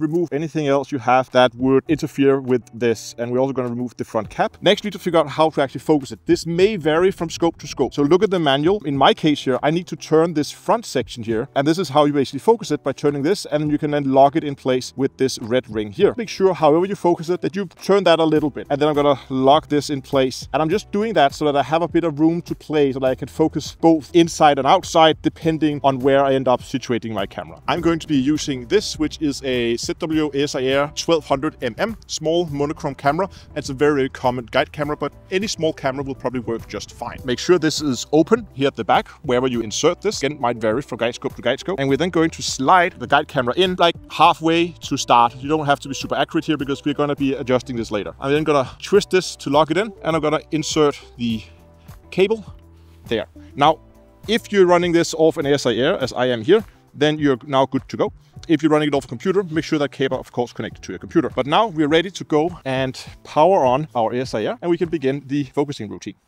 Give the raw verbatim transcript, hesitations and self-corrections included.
remove anything else you have that would interfere with this. And we're also going to remove the front cap. Next, we need to figure out how to actually focus it. This may vary from scope to scope. So look at the manual. In my case here, I need to turn this front section here. And this is how you basically focus it, by turning this. And you can then lock it in place with this red ring here. Make sure, however you focus it, that you turn that a little bit. And then I'm going to lock this in place. And I'm just doing that so that I have a bit of room to play, so that I can focus both inside and outside, depending on where I end up situating my camera. I'm going to be using this, which is a Z W O A S I Air twelve hundred millimeter small monochrome camera. It's a very common guide camera, but any small camera will probably work just fine. Make sure this is open here at the back, wherever you insert this. Again, it might vary from guide scope to guide scope. And we're then going to slide the guide camera in like halfway to start. You don't have to be super accurate here because we're going to be adjusting this later. I'm then going to twist this to lock it in, and I'm going to insert the cable there. Now, if you're running this off an A S I Air, as I am here, then you're now good to go. If you're running it off a computer, make sure that cable, of course, connected to your computer. But now we're ready to go and power on our A S I Air, and we can begin the focusing routine.